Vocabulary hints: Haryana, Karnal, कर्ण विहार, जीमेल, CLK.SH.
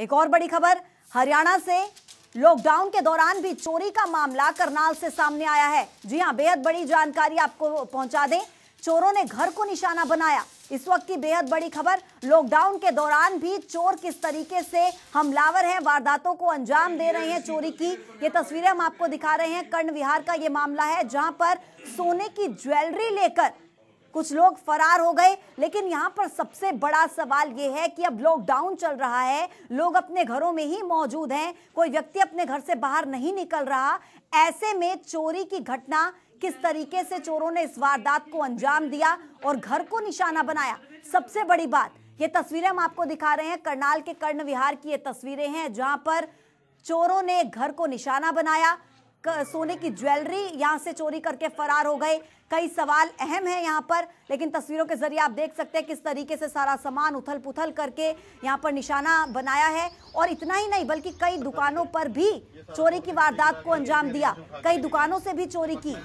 एक और बड़ी खबर हरियाणा से, लॉकडाउन के दौरान भी चोरी का मामला करनाल से सामने आया है। जी हां, बेहद बड़ी जानकारी आपको पहुंचा दें, चोरों ने घर को निशाना बनाया। इस वक्त की बेहद बड़ी खबर, लॉकडाउन के दौरान भी चोर किस तरीके से हमलावर हैं, वारदातों को अंजाम दे रहे हैं चोरी की। ये तस्वीरें हम आपको दिखा रहे हैं, कर्ण विहार का ये मामला है जहां पर सोने की ज्वेलरी लेकर कुछ लोग फरार हो गए। लेकिन यहाँ पर सबसे बड़ा सवाल ये है कि अब लॉकडाउन चल रहा है, लोग अपने घरों में ही मौजूद हैं, कोई व्यक्ति अपने घर से बाहर नहीं निकल रहा। ऐसे में चोरी की घटना, किस तरीके से चोरों ने इस वारदात को अंजाम दिया और घर को निशाना बनाया, सबसे बड़ी बात। ये तस्वीरें हम आपको दिखा रहे हैं, करनाल के कर्ण विहार की ये तस्वीरें हैं जहां पर चोरों ने घर को निशाना बनाया, सोने की ज्वेलरी यहां से चोरी करके फरार हो गए। कई सवाल अहम है यहां पर, लेकिन तस्वीरों के जरिए आप देख सकते हैं किस तरीके से सारा सामान उथल पुथल करके यहां पर निशाना बनाया है। और इतना ही नहीं बल्कि कई दुकानों पर भी चोरी की वारदात को अंजाम दिया, कई दुकानों से भी चोरी की।